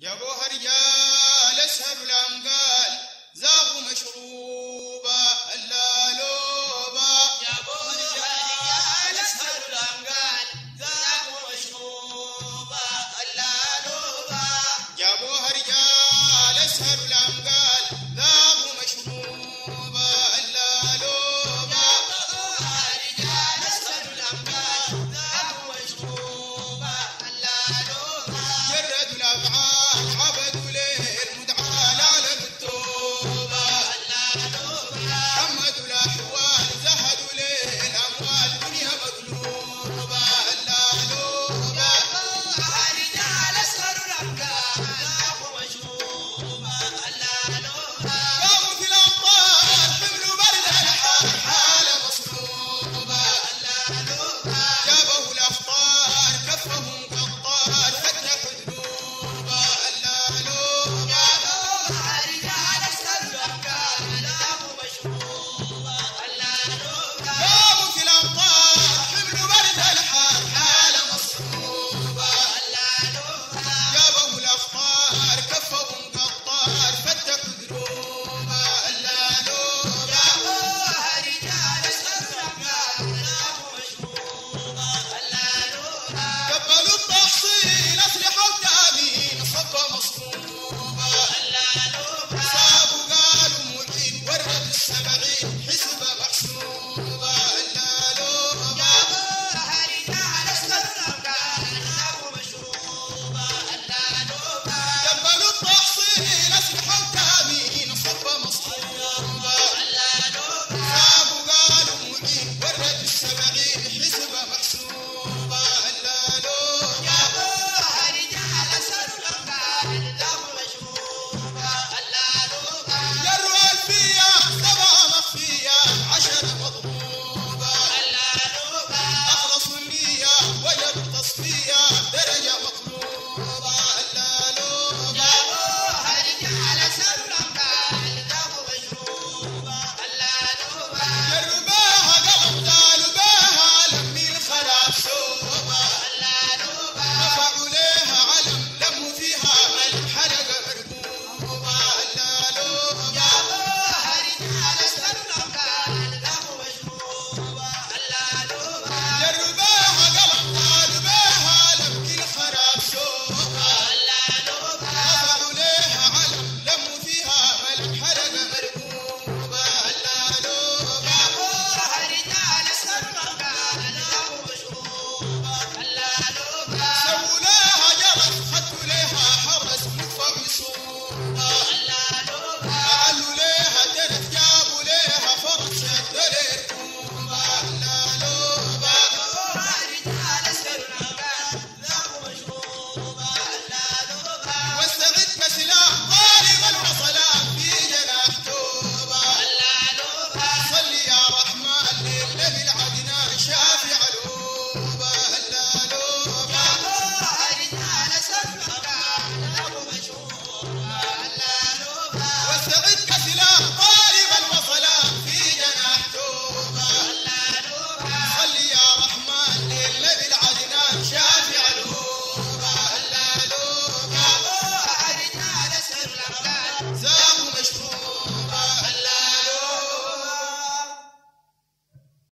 Yabo